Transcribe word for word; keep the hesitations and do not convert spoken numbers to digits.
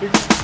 It's